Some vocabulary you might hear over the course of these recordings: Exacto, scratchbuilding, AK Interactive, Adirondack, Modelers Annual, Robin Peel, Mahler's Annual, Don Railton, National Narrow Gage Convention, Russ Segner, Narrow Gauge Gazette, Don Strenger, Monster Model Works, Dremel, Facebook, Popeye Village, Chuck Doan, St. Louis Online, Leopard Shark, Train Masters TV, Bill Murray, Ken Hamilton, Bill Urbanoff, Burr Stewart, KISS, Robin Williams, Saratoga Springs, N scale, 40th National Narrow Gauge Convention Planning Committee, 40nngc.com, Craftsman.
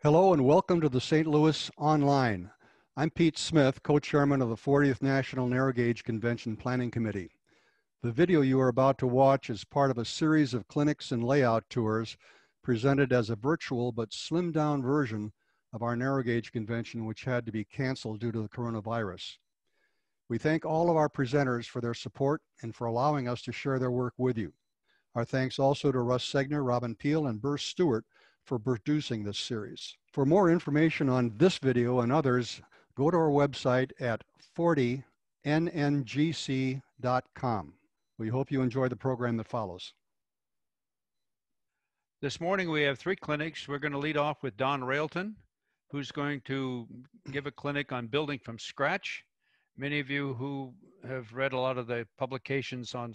Hello and welcome to the St. Louis Online. I'm Pete Smith, co-chairman of the 40th National Narrow Gauge Convention Planning Committee. The video you are about to watch is part of a series of clinics and layout tours presented as a virtual but slimmed down version of our narrow gauge convention, which had to be canceled due to the coronavirus. We thank all of our presenters for their support and for allowing us to share their work with you. Our thanks also to Russ Segner, Robin Peel, and Burr Stewart for producing this series. For more information on this video and others, go to our website at 40nngc.com. We hope you enjoy the program that follows. This morning we have three clinics. We're going to lead off with Don Railton, who's going to give a clinic on building from scratch. Many of you who have read a lot of the publications on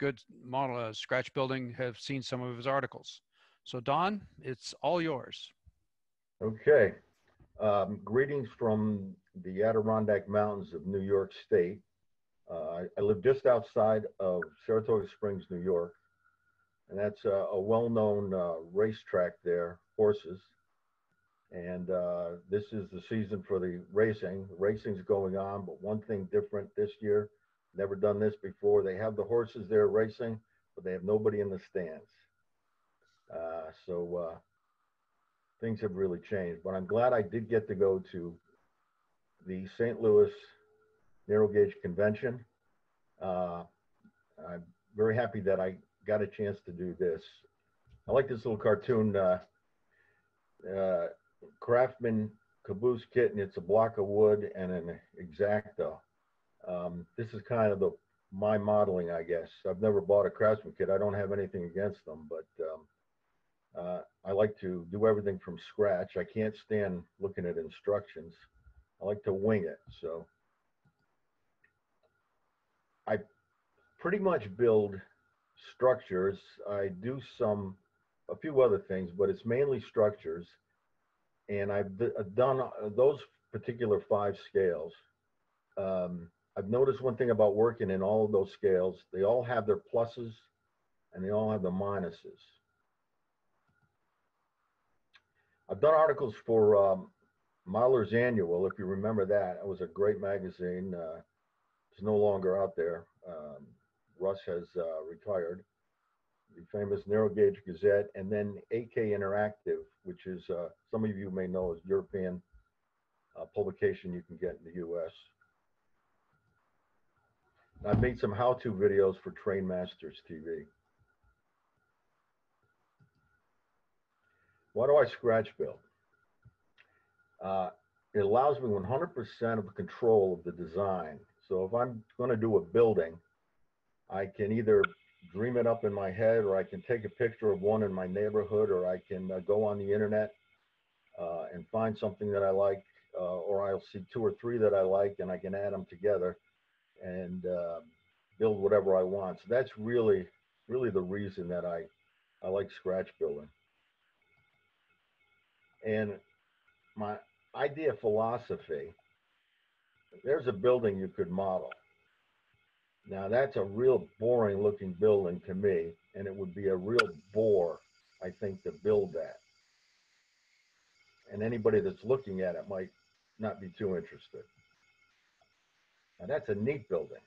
good model scratch building have seen some of his articles. So Don, it's all yours. Okay. Greetings from the Adirondack Mountains of New York State. I live just outside of Saratoga Springs, New York, and that's a well-known racetrack there, horses. And this is the season for the racing. The racing's going on, but one thing different this year, never done this before, they have the horses there racing, but they have nobody in the stands. So things have really changed, but I'm glad I did get to go to the St. Louis Narrow Gauge Convention. I'm very happy that I got a chance to do this. I like this little cartoon, Craftsman caboose kit, and it's a block of wood and an Exacto. This is kind of my modeling, I guess. I've never bought a Craftsman kit. I don't have anything against them, but I like to do everything from scratch. I can't stand looking at instructions. I like to wing it. So I pretty much build structures. I do a few other things, but it's mainly structures. And I've done those particular five scales. I've noticed one thing about working in all of those scales, they all have their pluses and they all have the minuses. I've done articles for Mahler's Annual, if you remember that. It was a great magazine. It's no longer out there. Russ has retired. The famous Narrow Gauge Gazette, and then AK Interactive, which is, some of you may know, is European publication you can get in the US. And I've made some how-to videos for Train Masters TV. Why do I scratch build? It allows me 100% of the control of the design. So if I'm going to do a building, I can either dream it up in my head, or I can take a picture of one in my neighborhood, or I can go on the internet and find something that I like, or I'll see two or three that I like and I can add them together and build whatever I want. So that's really, really the reason that I like scratch building. And my idea philosophy, there's a building you could model. Now that's a real boring looking building to me, and it would be a real bore, I think, to build that. And anybody that's looking at it might not be too interested. Now that's a neat building.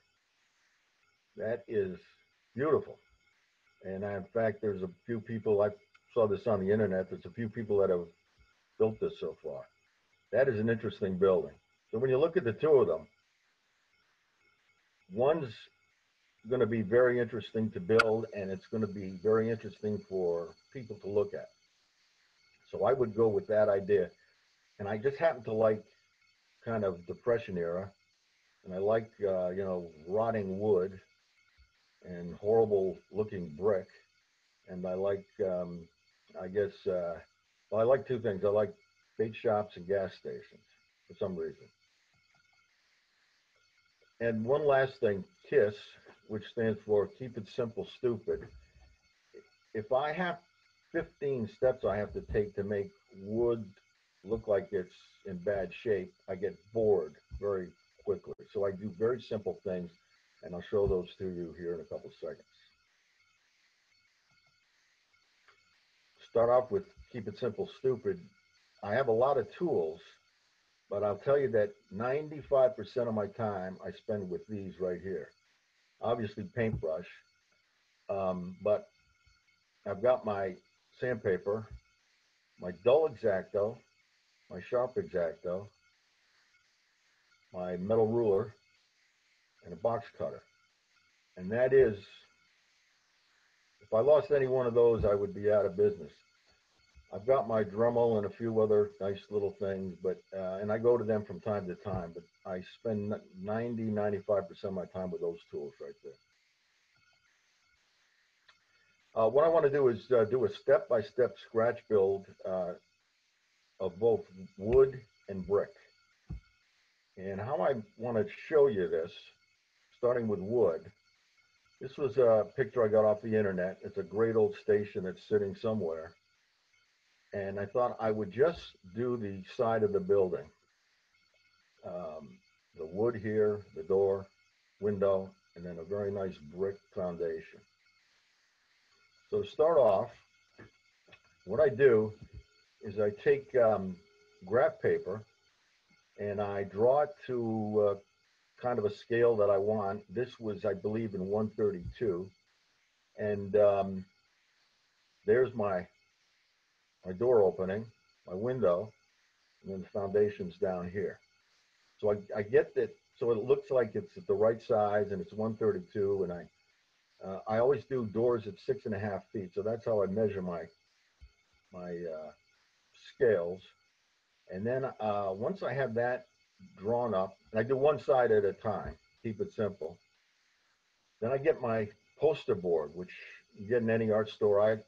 That is beautiful. And in fact, there's a few people, I saw this on the internet, there's a few people that have built this so far. That is an interesting building. So when you look at the two of them, one's going to be very interesting to build, and it's going to be very interesting for people to look at. So I would go with that idea. And I just happen to like kind of Depression era, and I like, you know, rotting wood and horrible looking brick. And I like, I guess, well, I like two things. I like bait shops and gas stations for some reason. And one last thing, KISS, which stands for Keep It Simple, Stupid. If I have 15 steps I have to take to make wood look like it's in bad shape, I get bored very quickly. So I do very simple things, and I'll show those to you here in a couple seconds. start off with keep it simple, stupid. I have a lot of tools, but I'll tell you that 95% of my time I spend with these right here. Obviously paintbrush, but I've got my sandpaper, my dull Exacto, my sharp Exacto, my metal ruler, and a box cutter. And that is, if I lost any one of those, I would be out of business. I've got my Dremel and a few other nice little things, but and I go to them from time to time, but I spend 90–95% of my time with those tools right there. What I want to do is do a step-by-step scratch build of both wood and brick. And how I want to show you this, starting with wood, this was a picture I got off the internet. It's a great old station that's sitting somewhere. And I thought I would just do the side of the building. The wood here, the door, window, and then a very nice brick foundation. So to start off, what I do is I take graph paper and I draw it to kind of a scale that I want. This was, I believe, in 132. And there's my door opening, my window, and then the foundation's down here. So I get that, so it looks like it's at the right size and it's 132, and I always do doors at 6.5 feet, so that's how I measure my scales. And then once I have that drawn up, and I do one side at a time, keep it simple, then I get my poster board, which you get in any art store.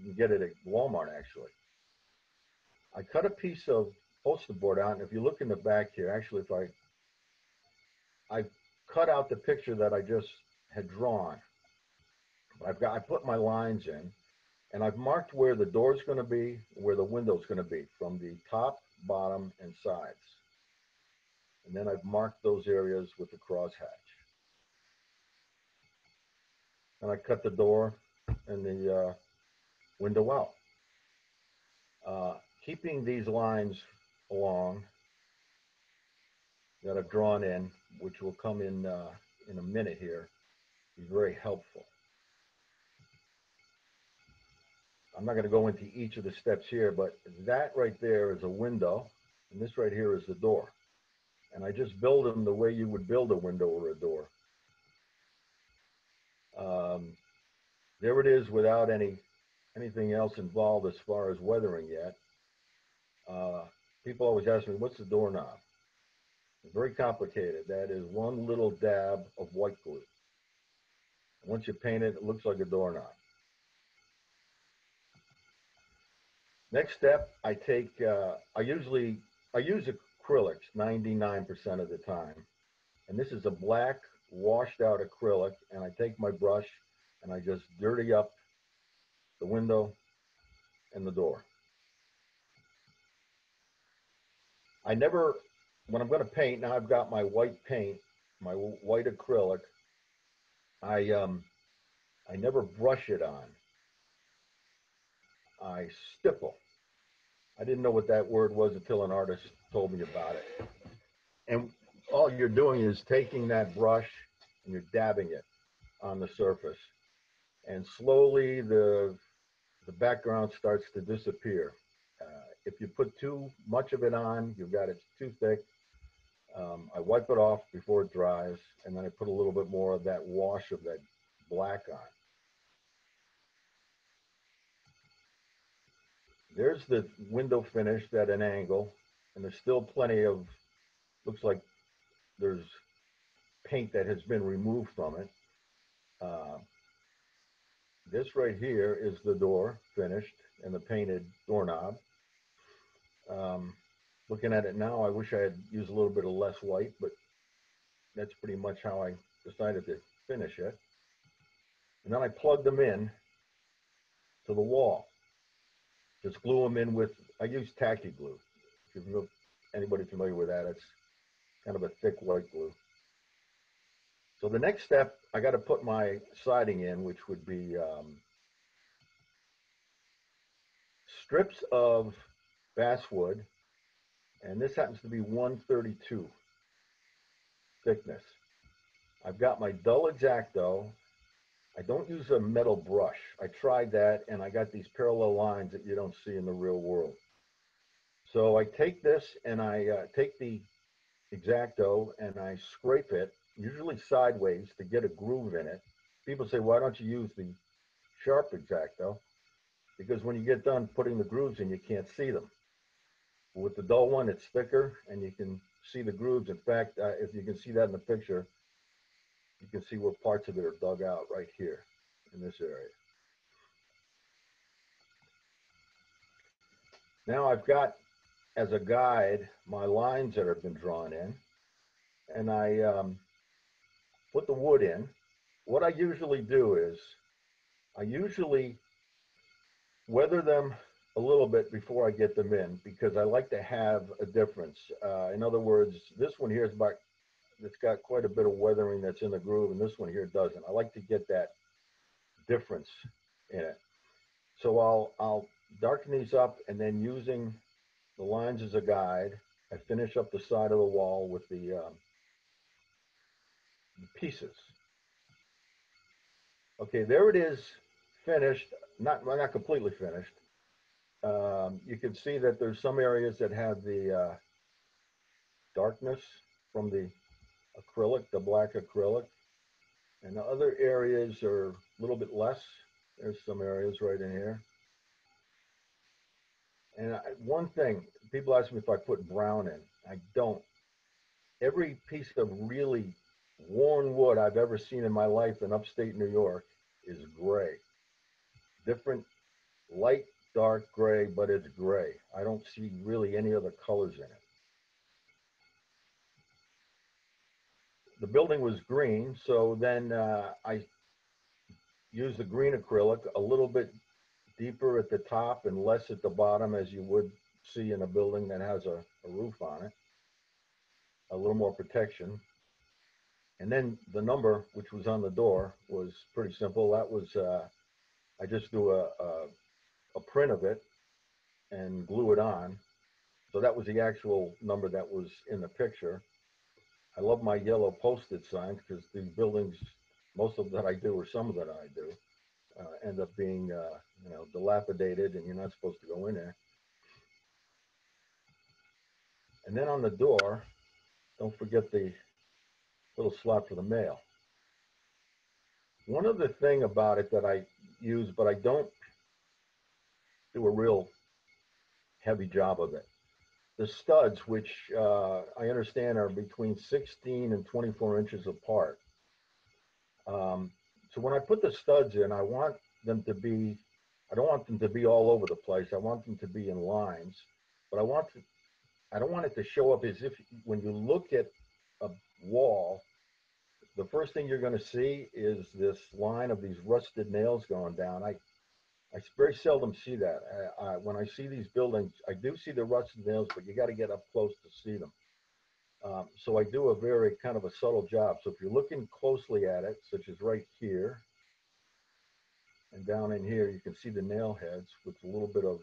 You get it at Walmart, actually. I cut a piece of poster board out, and if you look in the back here, actually, if I cut out the picture that I just had drawn. I put my lines in, and I've marked where the door's going to be, where the window's going to be, from the top, bottom, and sides. And then I've marked those areas with the crosshatch. And I cut the door and the window out. Keeping these lines along that I've drawn in, which will come in a minute here, is very helpful. I'm not going to go into each of the steps here, but that right there is a window, and this right here is the door. And I just build them the way you would build a window or a door. There it is without anything else involved as far as weathering yet. People always ask me, what's the doorknob? It's very complicated. That is one little dab of white glue. Once you paint it, it looks like a doorknob. Next step, I take, I use acrylics 99% of the time. And this is a black washed out acrylic, and I take my brush and I just dirty up the window and the door. I never, when I'm going to paint, now I've got my white paint, my white acrylic, I never brush it on. I stipple. I didn't know what that word was until an artist told me about it. And all you're doing is taking that brush and you're dabbing it on the surface. And slowly the background starts to disappear. If you put too much of it on, you've got it too thick. I wipe it off before it dries, and then I put a little bit more of that wash of that black on. There's the window finished at an angle, and there's still plenty of, looks like there's paint that has been removed from it. This right here is the door finished and the painted doorknob. Looking at it now, I wish I had used a little bit of less white, but that's pretty much how I decided to finish it. And then I plug them in to the wall. Just glue them in with, I use tacky glue. If anybody familiar with that, it's kind of a thick white glue. So the next step, I got to put my siding in, which would be strips of basswood, and this happens to be 132 thickness. I've got my dull Exacto. I don't use a metal brush. I tried that, and I got these parallel lines that you don't see in the real world. So I take this and I take the Exacto and I scrape it, usually sideways, to get a groove in it. People say, why don't you use the sharp Exacto? Because when you get done putting the grooves in, you can't see them. With the dull one, it's thicker and you can see the grooves. In fact, if you can see that in the picture, you can see where parts of it are dug out right here in this area. Now I've got, as a guide, my lines that have been drawn in, and I put the wood in. What I usually do is I usually weather them a little bit before I get them in, because I like to have a difference. In other words, this one here is about, it's got quite a bit of weathering that's in the groove, and this one here doesn't. I like to get that difference in it. So I'll darken these up, and then using the lines as a guide, I finish up the side of the wall with the pieces. Okay, there it is, finished. Not completely finished. You can see that there's some areas that have the darkness from the acrylic, the black acrylic, and the other areas are a little bit less. There's some areas right in here. And one thing, people ask me if I put brown in. I don't. Every piece of really worn wood I've ever seen in my life in upstate New York is gray. Different, light, dark gray, but it's gray. I don't see really any other colors in it. The building was green, so then I used the green acrylic a little bit deeper at the top and less at the bottom, as you would see in a building that has a roof on it, a little more protection. And then the number, which was on the door, was pretty simple. That was, I just do a print of it and glue it on. So that was the actual number that was in the picture. I love my yellow posted signs, because these buildings, most of them that I do, or some of them I do, end up being you know, dilapidated, and you're not supposed to go in there. And then on the door, don't forget the little slot for the mail. One other thing about it that I use, but I don't do a real heavy job of it. The studs, which I understand are between 16 and 24 inches apart. So when I put the studs in, I want them to be, I don't want them to be all over the place. I want them to be in lines, but I don't want it to show up as if, when you look at a wall, the first thing you're gonna see is this line of these rusted nails going down. I very seldom see that. When I see these buildings, I do see the rusted nails, but you got to get up close to see them. So I do a very kind of a subtle job. So if you're looking closely at it, such as right here, and down in here, you can see the nail heads with a little bit of,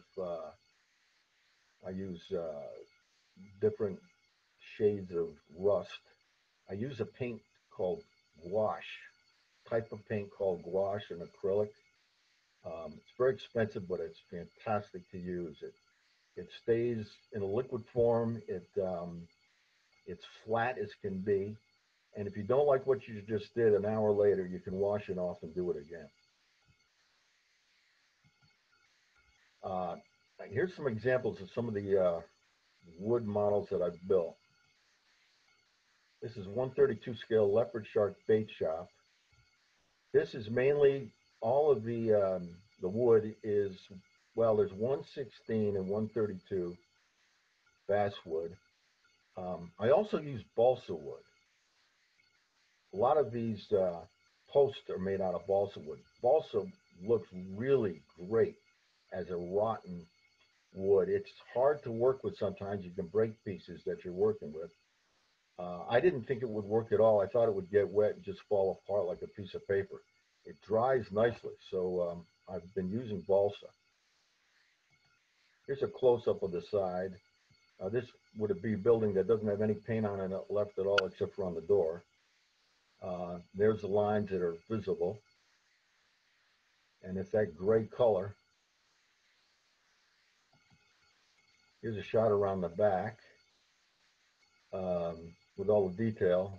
I use different shades of rust. I use a paint called gouache, type of paint called gouache, an acrylic. It's very expensive, but it's fantastic to use. It stays in a liquid form. It's flat as can be. And if you don't like what you just did, an hour later, you can wash it off and do it again. Here's some examples of some of the wood models that I've built. This is 132 scale Leopard Shark bait shop. This is mainly, all of the wood is, well, there's 116 and 132 basswood. I also use balsa wood. A lot of these posts are made out of balsa wood. Balsa looks really great as a rotten wood. It's hard to work with sometimes. You can break pieces that you're working with. I didn't think it would work at all. I thought it would get wet and just fall apart like a piece of paper. It dries nicely, so I've been using balsa. Here's a close-up of the side. This would be a building that doesn't have any paint on it left at all except for on the door. There's the lines that are visible. And it's that gray color. Here's a shot around the back with all the detail.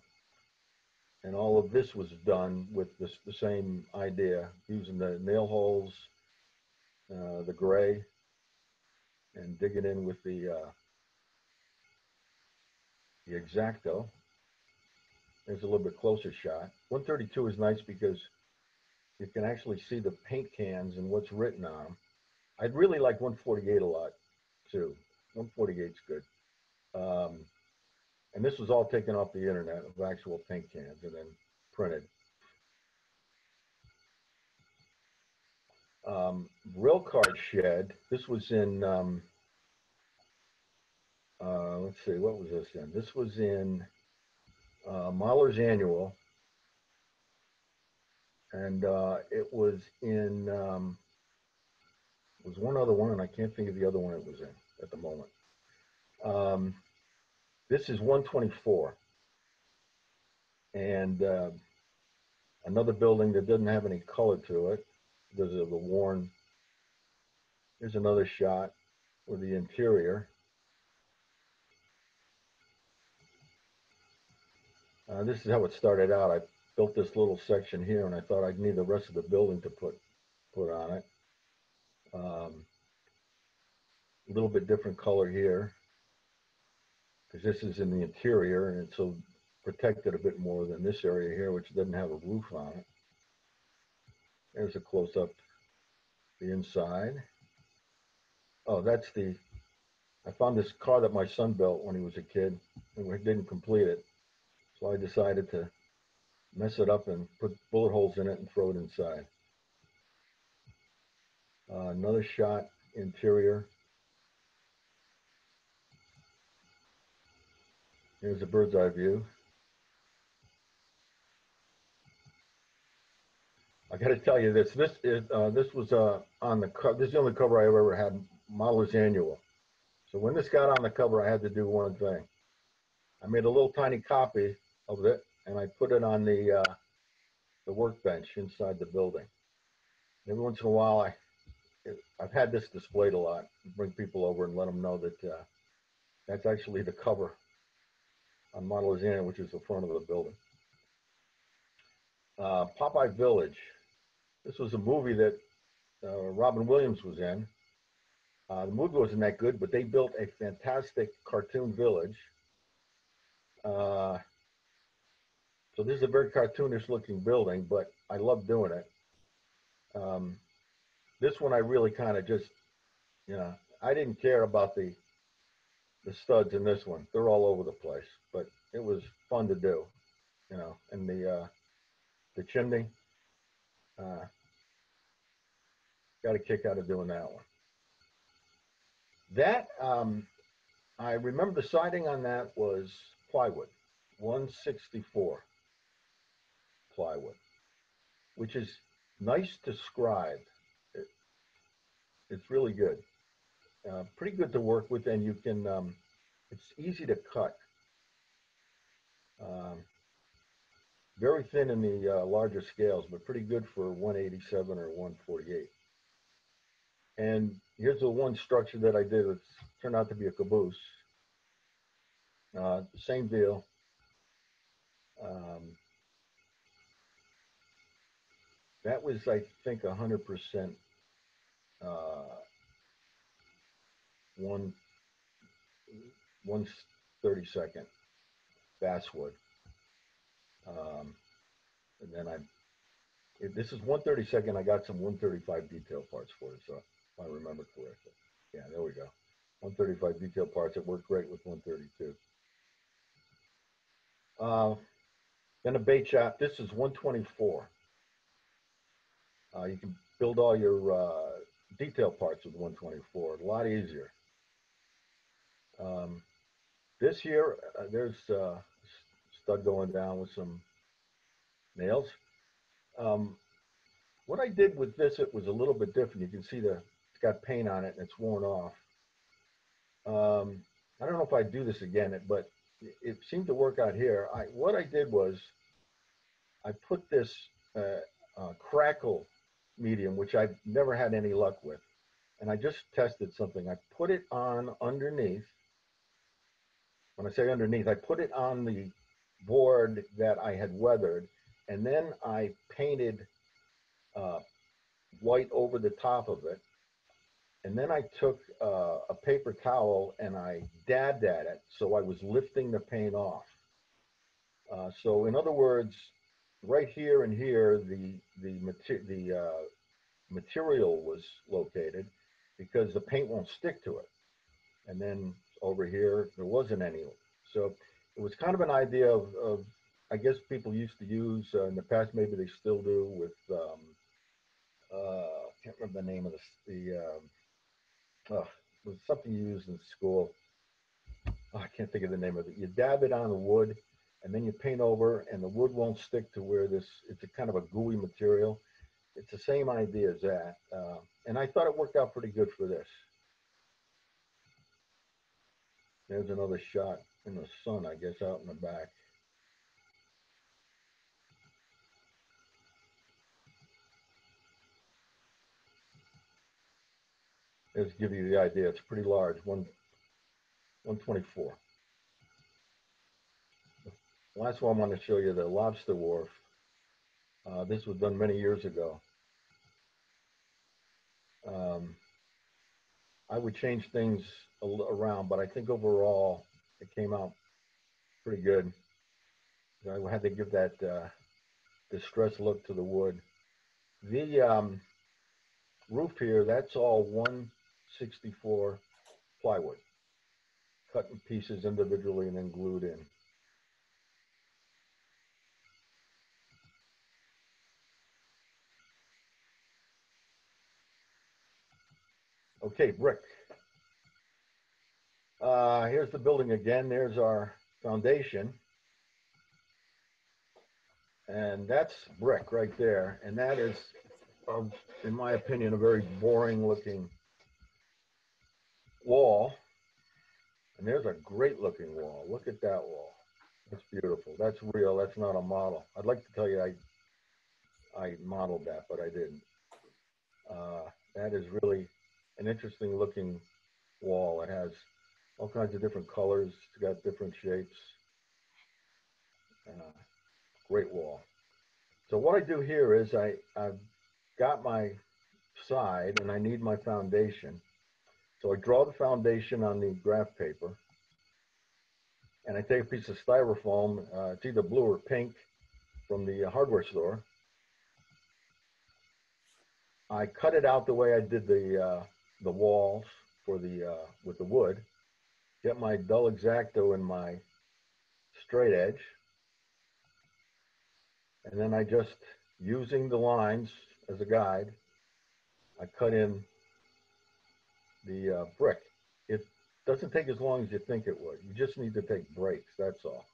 And all of this was done with the same idea, using the nail holes, the gray, and digging in with the Exacto. There's a little bit closer shot. 132 is nice because you can actually see the paint cans and what's written on them. I'd really like 148 a lot too. 148's good. And this was all taken off the internet of actual paint cans and then printed. Real Card Shed, this was in, let's see, what was this in? This was in Mahler's Annual, and it was in, was one other one, and I can't think of the other one it was in at the moment. This is 124, and another building that doesn't have any color to it because of the worn. Here's another shot with the interior. This is how it started out. I built this little section here, and I thought I'd need the rest of the building to put on it. A little bit different color here, because this is in the interior, and it's so protected a bit more than this area here, which doesn't have a roof on it. There's a close-up, the inside. Oh, that's the, I found this car that my son built when he was a kid, and we didn't complete it. So I decided to mess it up and put bullet holes in it and throw it inside. Another shot, interior. Here's a bird's eye view. I got to tell you this. This is this was on the cover. This is the only cover I ever had. Modelers Annual. So when this got on the cover, I had to do one thing. I made a little tiny copy of it, and I put it on the workbench inside the building. And every once in a while, I've had this displayed a lot. Bring people over and let them know that that's actually the cover on Modelers Annual, which is the front of the building. Popeye Village. This was a movie that Robin Williams was in. The movie wasn't that good, but they built a fantastic cartoon village. So this is a very cartoonish looking building, but I love doing it. This one I really kind of just, you know, I didn't care about the studs in this one. They're all over the place, but it was fun to do, you know, and the chimney, got a kick out of doing that one. That, I remember the siding on that was plywood, 164 plywood, which is nice to scribe. It's really good, pretty good to work with, and you can, it's easy to cut. Very thin in the larger scales, but pretty good for 187 or 148. And here's the one structure that I did. It turned out to be a caboose. Same deal. That was, I think, 100% 132nd basswood. And then this is 132nd. I got some 135 detail parts for it, so if I remember correctly. Yeah, there we go. 135 detail parts that worked great with 132. Then a bait shop. This is 124. You can build all your detail parts with 124. A lot easier. This here, there's stud going down with some nails. What I did with this, it was a little bit different. You can see it's got paint on it and it's worn off. I don't know if I'd do this again, but it seemed to work out here. What I did was I put this crackle medium, which I've never had any luck with, and I just tested something. I put it on underneath. When I say underneath, I put it on the board that I had weathered, and then I painted white over the top of it. And then I took a paper towel and I dabbed at it, so I was lifting the paint off. So in other words, right here and here, the material was located because the paint won't stick to it. And then over here, there wasn't any. So it was kind of an idea of I guess people used to use in the past, maybe they still do with, I can't remember the name of it was something you used in school. Oh, I can't think of the name of it. You dab it on the wood and then you paint over, and the wood won't stick to where this, it's a kind of a gooey material. It's the same idea as that. And I thought it worked out pretty good for this. There's another shot in the sun, I guess, out in the back. Just to give you the idea, it's pretty large, 124. Last one I want to show you, the Lobster Wharf. This was done many years ago. I would change things around, but I think overall it came out pretty good. I had to give that distressed look to the wood. The roof here, that's all 1/64 plywood, cut in pieces individually and then glued in. Okay, brick. Here's the building again. There's our foundation. And that's brick right there. And that is, in my opinion, a very boring looking wall. And there's a great looking wall. Look at that wall. That's beautiful. That's real. That's not a model. I'd like to tell you I modeled that, but I didn't. That is really an interesting looking wall. It has all kinds of different colors. It's got different shapes. Great wall. So what I do here is I've got my side and I need my foundation. So I draw the foundation on the graph paper and I take a piece of styrofoam, it's either blue or pink from the hardware store. I cut it out the way I did the walls for the, with the wood, get my dull Exacto and my straight edge. And then I just, using the lines as a guide, I cut in the brick. It doesn't take as long as you think it would. You just need to take breaks, that's all.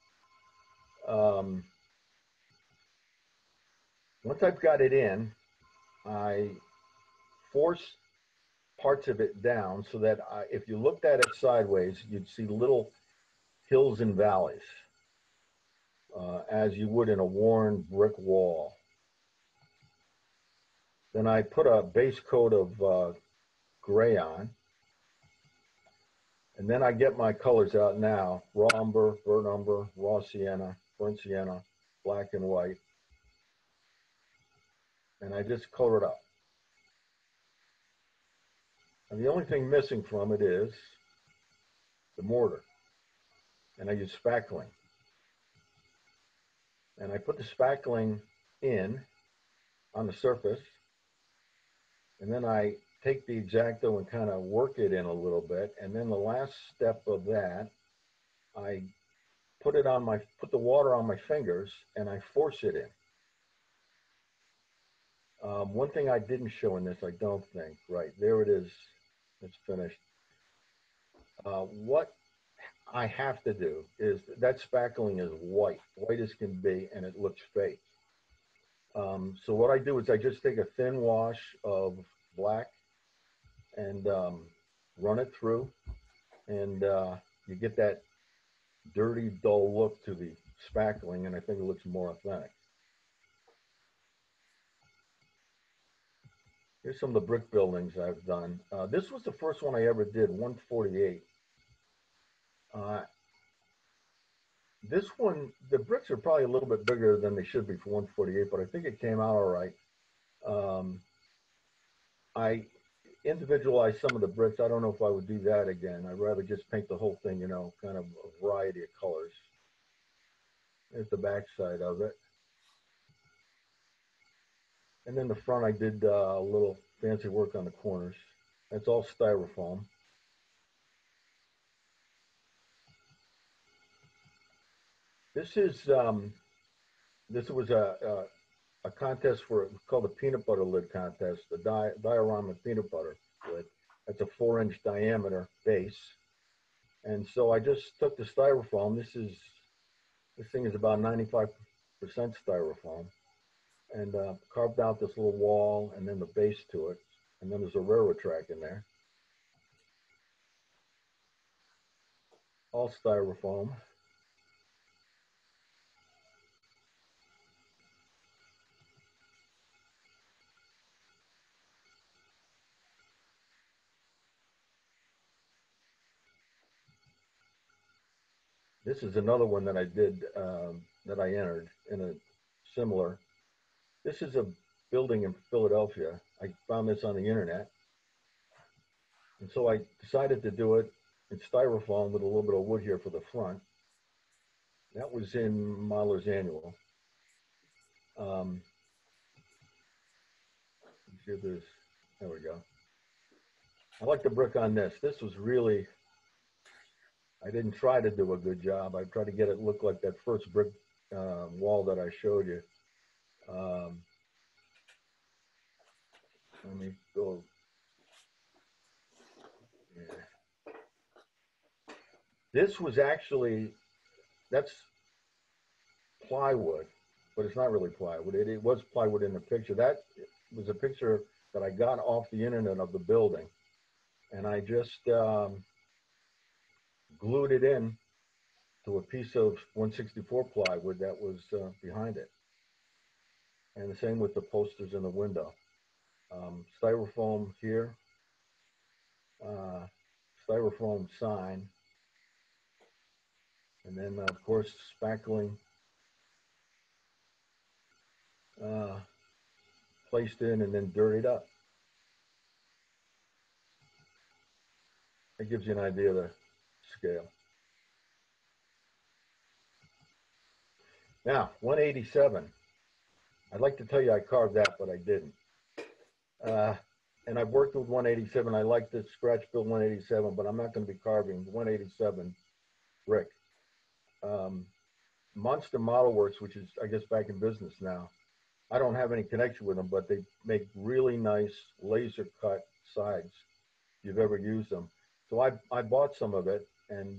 Once I've got it in, I force parts of it down so that if you looked at it sideways, you'd see little hills and valleys as you would in a worn brick wall. Then I put a base coat of gray on, and then I get my colors out now, raw umber, burnt umber, raw sienna, burnt sienna, black and white, and I just color it up. And the only thing missing from it is the mortar, and I use spackling. And I put the spackling in on the surface, and then I take the Exacto and kind of work it in a little bit. And then the last step of that, I put it on my, put the water on my fingers and I force it in. One thing I didn't show in this, I don't think, right, there it is, it's finished. What I have to do is, that spackling is white as can be, and it looks fake. So what I do is I just take a thin wash of black and run it through and you get that dirty, dull look to the spackling, and I think it looks more authentic. Here's some of the brick buildings I've done. This was the first one I ever did, 148. This one, the bricks are probably a little bit bigger than they should be for 148, but I think it came out all right. I individualized some of the bricks. I don't know if I would do that again. I'd rather just paint the whole thing, you know, kind of a variety of colors. There's the back side of it. And then the front, I did a little fancy work on the corners. That's all styrofoam. This is, this was a contest for, called the peanut butter lid contest, the diorama peanut butter lid. That's a 4-inch diameter base. And so I just took the styrofoam. This thing is about 95% styrofoam, and carved out this little wall and then the base to it. And then there's a railroad track in there. All styrofoam. This is another one that I did, that I entered in a similar. This is a building in Philadelphia. I found this on the internet. And so I decided to do it in styrofoam with a little bit of wood here for the front. That was in Mahler's Annual. Let's see if there's, there we go. I like the brick on this. This was really, I didn't try to do a good job. I tried to get it look like that first brick wall that I showed you. Let me go. Yeah. This was actually, that's plywood, but it's not really plywood. It was plywood in the picture. That was a picture that I got off the internet of the building. And I just glued it in to a piece of 164 plywood that was behind it. And the same with the posters in the window. Styrofoam here, styrofoam sign, and then of course spackling placed in and then dirtied up. It gives you an idea of the scale. Now, 187. I'd like to tell you I carved that, but I didn't. And I've worked with 187. I like to scratch build 187, but I'm not going to be carving 187 brick. Monster Model Works, which is, I guess, back in business now. I don't have any connection with them, but they make really nice laser cut sides if you've ever used them. So I bought some of it and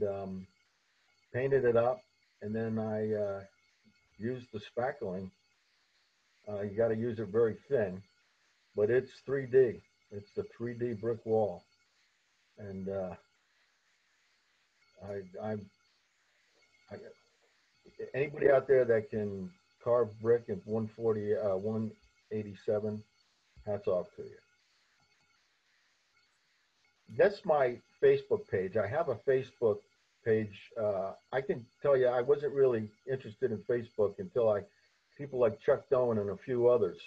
painted it up, and then I used the spackling. You got to use it very thin, but it's 3D. It's the 3D brick wall, and anybody out there that can carve brick in 187, hats off to you. That's my Facebook page. I have a Facebook page. I can tell you, I wasn't really interested in Facebook until people like Chuck Doan and a few others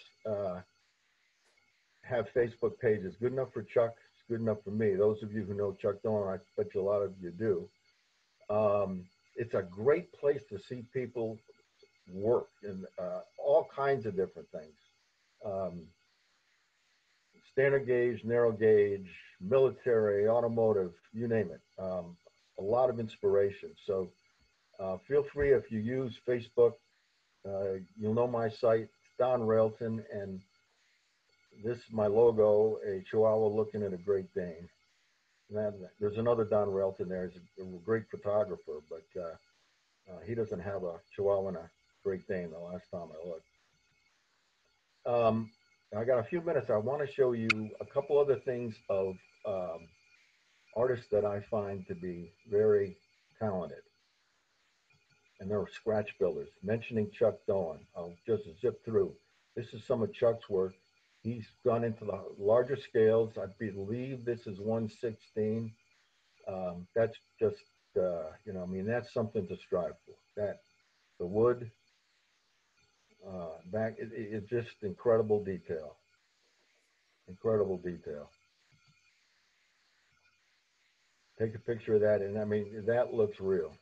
have Facebook pages. Good enough for Chuck, it's good enough for me. Those of you who know Chuck Doan, I bet you a lot of you do. It's a great place to see people work in all kinds of different things. Standard gauge, narrow gauge, military, automotive, you name it. A lot of inspiration. So feel free, if you use Facebook, you'll know my site, Don Railton, and this is my logo, a Chihuahua looking at a Great Dane. There's another Don Railton there. He's a great photographer, but he doesn't have a Chihuahua and a Great Dane the last time I looked. I got a few minutes. I want to show you a couple other things of artists that I find to be very talented. And they're scratch builders. Mentioning Chuck Doan, I'll just zip through. This is some of Chuck's work. He's gone into the larger scales. I believe this is 1/16. That's just, you know, I mean, that's something to strive for. That, the wood, back, it's just incredible detail. Incredible detail. Take a picture of that, and I mean, that looks real.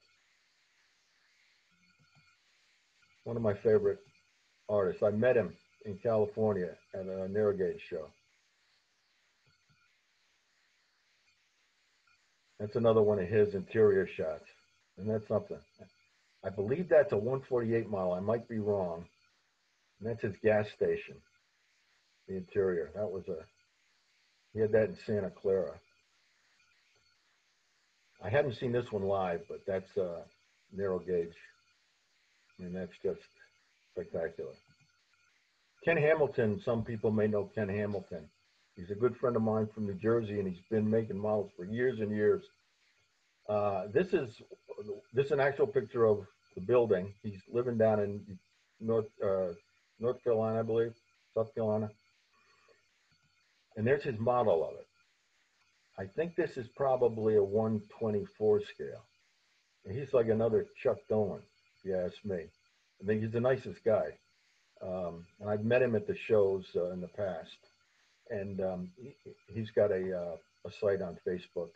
One of my favorite artists. I met him in California at a Narrow Gauge show. That's another one of his interior shots, and that's something. I believe that's a 148 model. I might be wrong. And that's his gas station, the interior. That was a, he had that in Santa Clara. I haven't seen this one live, but that's a narrow gauge. And that's just spectacular. Ken Hamilton, some people may know Ken Hamilton. He's a good friend of mine from New Jersey, and he's been making models for years and years. This is an actual picture of the building. He's living down in North Carolina, I believe, South Carolina. And there's his model of it. I think this is probably a 1/24 scale. And he's like another Chuck Doan, if you ask me. I think he's the nicest guy. And I've met him at the shows in the past. And he's got a site on Facebook.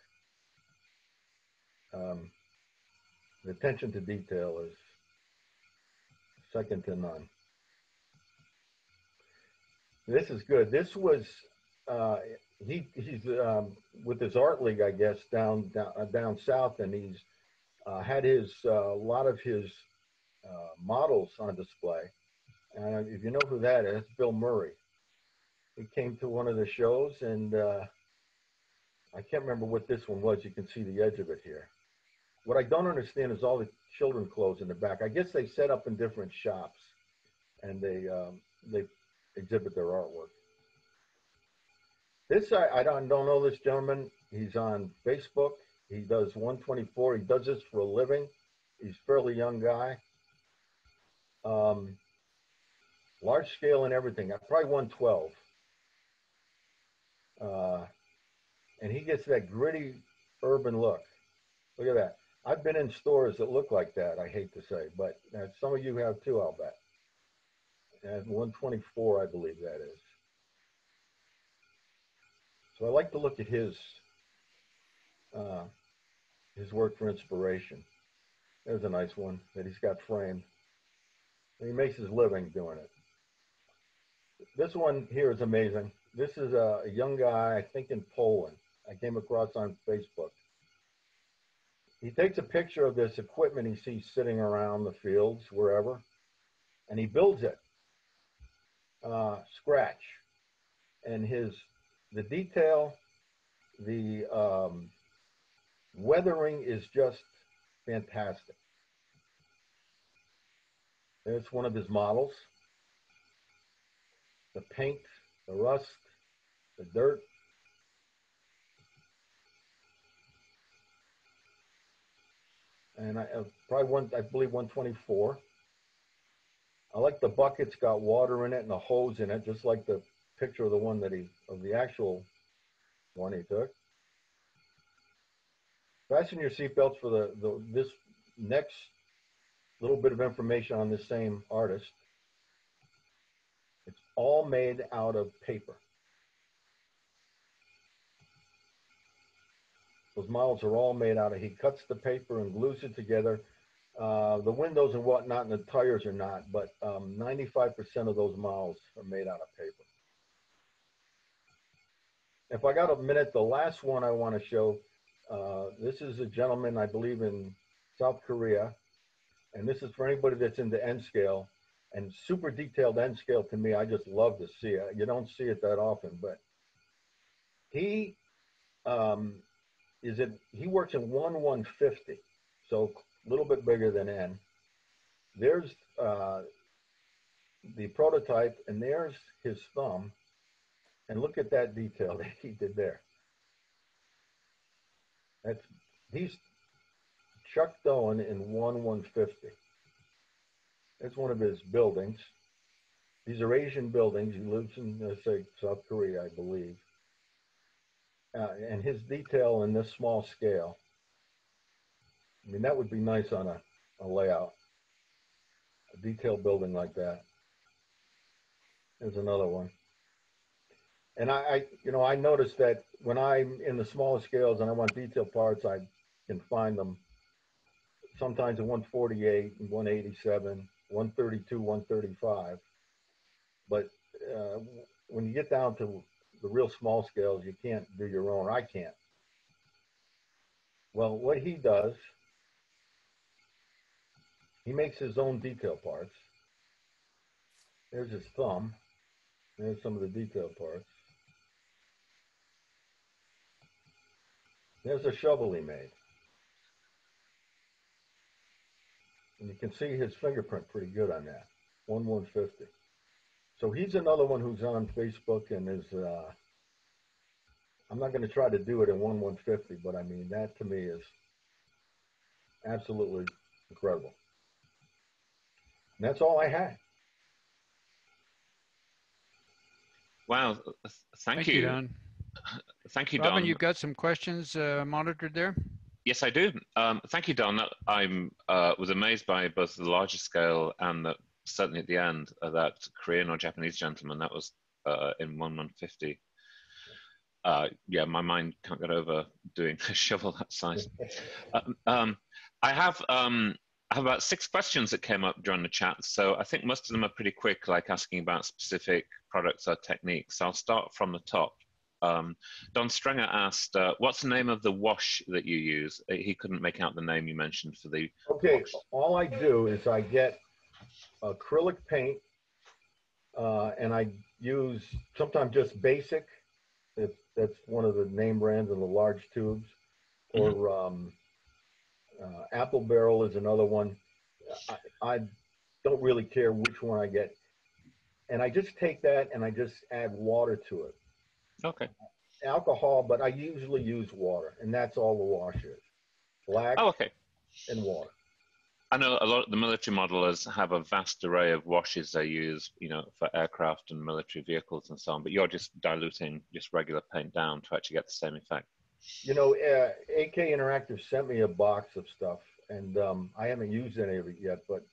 The attention to detail is second to none. This is good. This was, he's with his art league, I guess, down south, and he's had his, a lot of his models on display. And if you know who that is, Bill Murray. He came to one of the shows, and I can't remember what this one was. You can see the edge of it here. What I don't understand is all the children clothes in the back. I guess they set up in different shops, and they exhibit their artwork. This, I don't know this gentleman. He's on Facebook. He does 124. He does this for a living. He's a fairly young guy. Large scale and everything. Probably 112. And he gets that gritty urban look. Look at that. I've been in stores that look like that, I hate to say, but some of you have too, I'll bet. And 124, I believe that is. So I like to look at his work for inspiration. There's a nice one that he's got framed. And he makes his living doing it. This one here is amazing. This is a young guy, I think in Poland. I came across on Facebook. He takes a picture of this equipment he sees sitting around the fields, wherever, and he builds it, scratch. And the detail, the weathering is just fantastic. There's one of his models. The paint, the rust, the dirt. And I believe 124. I like the bucket's got water in it and a hose in it, just like the picture of the one that of the actual one he took. Fasten your seatbelts for this next little bit of information on this same artist. It's all made out of paper. Those models are all made out of, he cuts the paper and glues it together. The windows and whatnot and the tires are not, but 95% of those models are made out of paper. If I got a minute, the last one I want to show, this is a gentleman, I believe, in South Korea. And this is for anybody that's into N scale and super detailed N scale. To me, I just love to see it. You don't see it that often, but he he works in 1/150, so a little bit bigger than N. There's the prototype, and there's his thumb, and look at that detail that he did there. He's Chuck Doan in 1150. That's one of his buildings. These are Asian buildings. He lives in South Korea, I believe. And his detail in this small scale. I mean, that would be nice on a layout. A detailed building like that. There's another one. And I noticed that when I'm in the smaller scales and I want detailed parts, I can find them sometimes in 148 and 187, 132, 135. But when you get down to the real small scales, you can't do your own. I can't. Well, what he does, he makes his own detail parts. There's his thumb. There's some of the detail parts. There's a shovel he made. And you can see his fingerprint pretty good on that. 1150. So he's another one who's on Facebook and is, I'm not going to try to do it in 1150, but I mean, that to me is absolutely incredible. And that's all I had. Wow. Thank you, Don. Thank you, Robin, Don. Robin, you've got some questions monitored there? Yes, I do. Thank you, Don. I was amazed by both the larger scale and the, certainly at the end of that Korean or Japanese gentleman that was in 1150. Yeah, my mind can't get over doing a shovel that size. I have about 6 questions that came up during the chat, so I think most of them are pretty quick, like asking about specific products or techniques. I'll start from the top. Don Strenger asked, what's the name of the wash that you use? He couldn't make out the name you mentioned for the wash. All I do is I get acrylic paint, and I use sometimes just Basic. That's one of the name brands in the large tubes, or Apple Barrel is another one. I don't really care which one I get. And I just take that and I just add water to it. Okay. Alcohol, but I usually use water, and that's all the wash is. Black and water. I know a lot of the military modelers have a vast array of washes they use, you know, for aircraft and military vehicles and so on, but you're just diluting just regular paint down to actually get the same effect. You know, AK Interactive sent me a box of stuff, and I haven't used any of it yet, but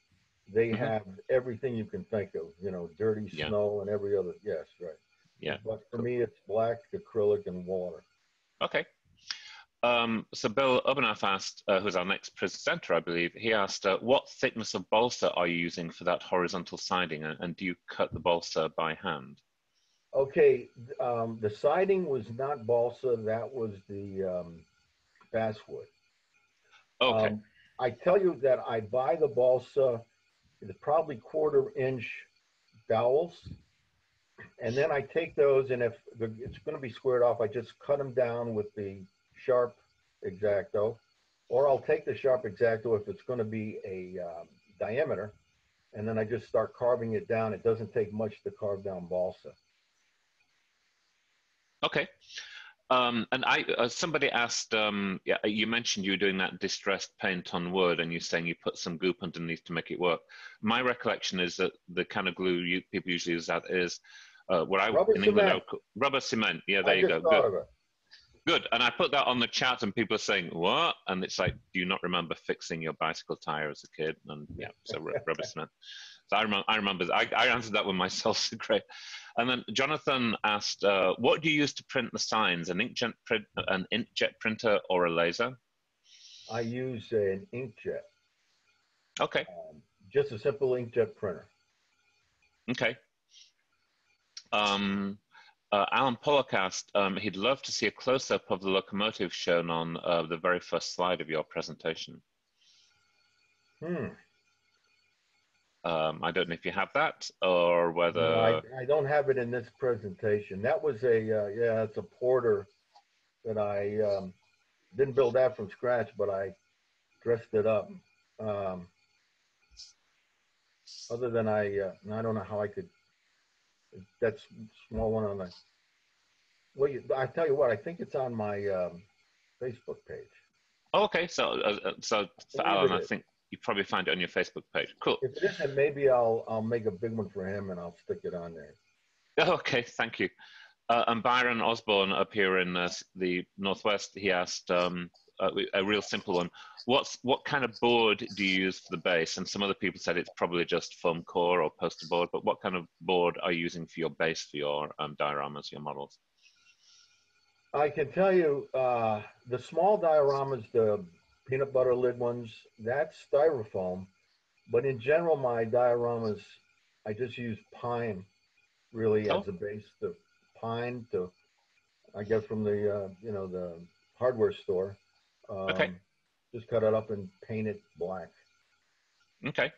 they have everything you can think of, you know, dirty snow and every other, But for me, it's black, acrylic, and water. Okay. So Bill Urbanoff asked, who's our next presenter, I believe, he asked, what thickness of balsa are you using for that horizontal siding, and do you cut the balsa by hand? Okay, the siding was not balsa, that was the basswood. Okay. I tell you that I buy the balsa, it's probably 1/4-inch dowels, and then I take those, and if it's going to be squared off, I just cut them down with the sharp Exacto, or I'll take the sharp Exacto if it's going to be a diameter, and then I just start carving it down. It doesn't take much to carve down balsa. Okay. And somebody asked, yeah, you mentioned you were doing that distressed paint on wood, and you're saying you put some goop underneath to make it work. My recollection is that the kind of glue people usually use that is what I in England rubber cement. Yeah, there you go. Good. And I put that on the chat, and people are saying, what? And it's like, do you not remember fixing your bicycle tire as a kid? And yeah, so rubber cement. So I remember that. I answered that one myself, so great. And then Jonathan asked, what do you use to print the signs, an inkjet printer or a laser? I use an inkjet. Okay. Just a simple inkjet printer. Okay. Alan Pollock asked, he'd love to see a close-up of the locomotive shown on the very first slide of your presentation. I don't know if you have that or whether... No, I don't have it in this presentation. That was a, yeah, it's a Porter that I didn't build that from scratch, but I dressed it up. Other than I don't know how I could... That's small one on the... Well, I tell you what, I think it's on my Facebook page. Oh, okay, so Alan, I think you probably find it on your Facebook page. Cool. If it isn't, maybe I'll make a big one for him and I'll stick it on there. Okay, thank you. And Byron Osborne up here in the Northwest, he asked a real simple one. What kind of board do you use for the base? And some other people said it's probably just foam core or poster board, but what kind of board are you using for your base, for your dioramas, your models? I can tell you the small dioramas, the peanut butter lid ones, that's styrofoam. But in general, my dioramas, I just use pine really as a base. The pine to I get from the you know, the hardware store. Okay. Just cut it up and paint it black. Okay.